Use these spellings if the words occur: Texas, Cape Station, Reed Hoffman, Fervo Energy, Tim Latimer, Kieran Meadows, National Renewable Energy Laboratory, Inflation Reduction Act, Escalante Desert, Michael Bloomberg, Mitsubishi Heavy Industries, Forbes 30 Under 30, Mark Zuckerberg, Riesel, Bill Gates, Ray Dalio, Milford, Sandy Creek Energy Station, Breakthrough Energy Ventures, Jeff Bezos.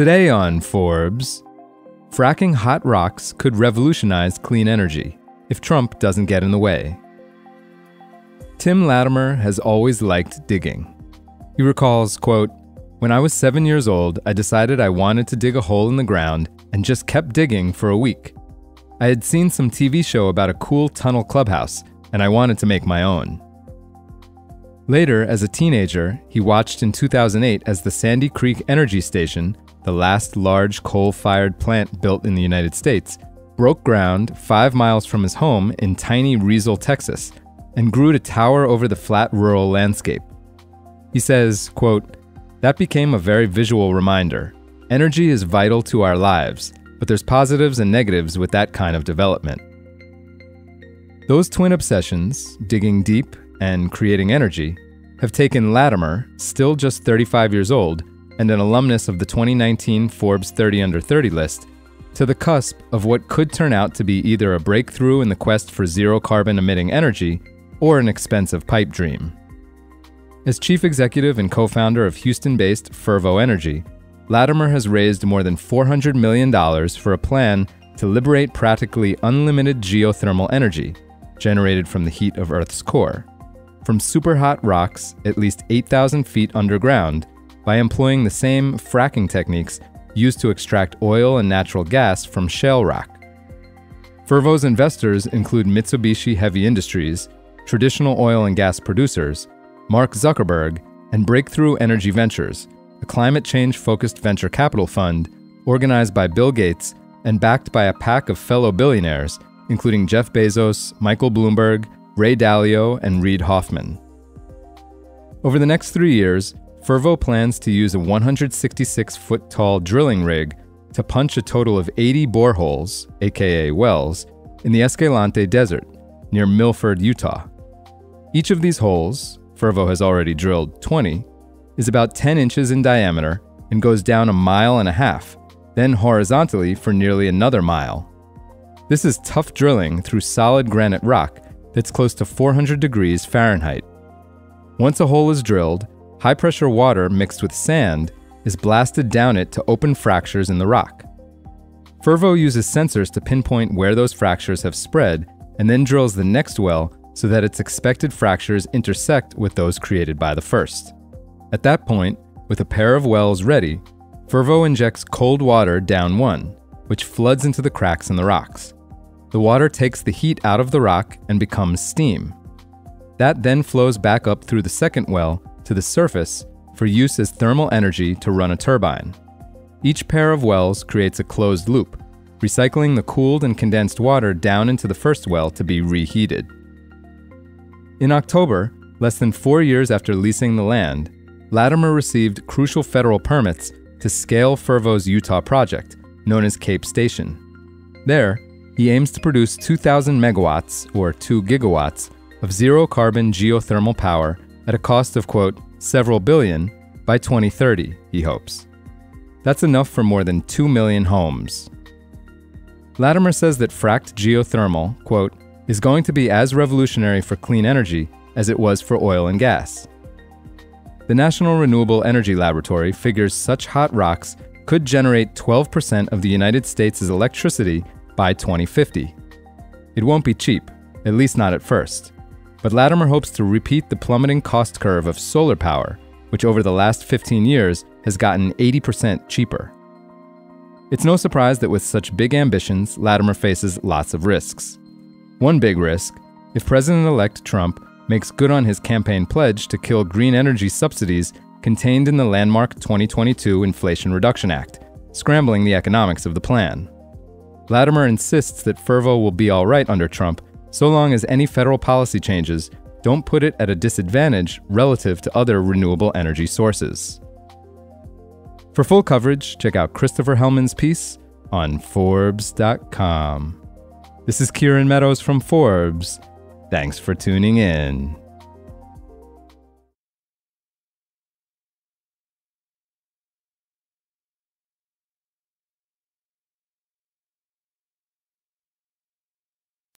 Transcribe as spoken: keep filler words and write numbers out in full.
Today on Forbes, fracking hot rocks could revolutionize clean energy if Trump doesn't get in the way. Tim Latimer has always liked digging. He recalls, quote, "When I was seven years old, I decided I wanted to dig a hole in the ground and just kept digging for a week. I had seen some T V show about a cool tunnel clubhouse, and I wanted to make my own." Later, as a teenager, he watched in two thousand eight as the Sandy Creek Energy Station, the last large coal-fired plant built in the United States, broke ground five miles from his home in tiny Riesel, Texas, and grew to tower over the flat rural landscape. He says, quote, "That became a very visual reminder. Energy is vital to our lives, but there's positives and negatives with that kind of development." Those twin obsessions, digging deep and creating energy, have taken Latimer, still just thirty-five years old, and an alumnus of the twenty nineteen Forbes thirty under thirty list, to the cusp of what could turn out to be either a breakthrough in the quest for zero-carbon emitting energy or an expensive pipe dream. As chief executive and co-founder of Houston-based Fervo Energy, Latimer has raised more than four hundred million dollars for a plan to liberate practically unlimited geothermal energy generated from the heat of Earth's core from superhot rocks at least eight thousand feet underground by employing the same fracking techniques used to extract oil and natural gas from shale rock. Fervo's investors include Mitsubishi Heavy Industries, traditional oil and gas producers, Mark Zuckerberg, and Breakthrough Energy Ventures, a climate change-focused venture capital fund organized by Bill Gates and backed by a pack of fellow billionaires, including Jeff Bezos, Michael Bloomberg, Ray Dalio, and Reed Hoffman. Over the next three years, Fervo plans to use a one hundred sixty-six foot tall drilling rig to punch a total of eighty boreholes, aka wells, in the Escalante Desert near Milford, Utah. Each of these holes, Fervo has already drilled twenty, is about ten inches in diameter and goes down a mile and a half, then horizontally for nearly another mile. This is tough drilling through solid granite rock that's close to four hundred degrees Fahrenheit. Once a hole is drilled, high-pressure water mixed with sand is blasted down it to open fractures in the rock. Fervo uses sensors to pinpoint where those fractures have spread and then drills the next well so that its expected fractures intersect with those created by the first. At that point, with a pair of wells ready, Fervo injects cold water down one, which floods into the cracks in the rocks. The water takes the heat out of the rock and becomes steam. That then flows back up through the second well to the surface for use as thermal energy to run a turbine. Each pair of wells creates a closed loop, recycling the cooled and condensed water down into the first well to be reheated. In October, less than four years after leasing the land, Latimer received crucial federal permits to scale Fervo's Utah project, known as Cape Station. There, he aims to produce two thousand megawatts, or two gigawatts, of zero-carbon geothermal power at a cost of, quote, several billion by twenty thirty, he hopes. That's enough for more than two million homes. Latimer says that fracked geothermal, quote, is going to be as revolutionary for clean energy as it was for oil and gas. The National Renewable Energy Laboratory figures such hot rocks could generate twelve percent of the United States' electricity by twenty fifty. It won't be cheap, at least not at first. But Latimer hopes to repeat the plummeting cost curve of solar power, which over the last fifteen years has gotten eighty percent cheaper. It's no surprise that with such big ambitions, Latimer faces lots of risks. One big risk: if President-elect Trump makes good on his campaign pledge to kill green energy subsidies contained in the landmark twenty twenty-two Inflation Reduction Act, scrambling the economics of the plan. Latimer insists that Fervo will be all right under Trump so long as any federal policy changes don't put it at a disadvantage relative to other renewable energy sources. For full coverage, check out Christopher Hellman's piece on Forbes dot com. This is Kieran Meadows from Forbes. Thanks for tuning in.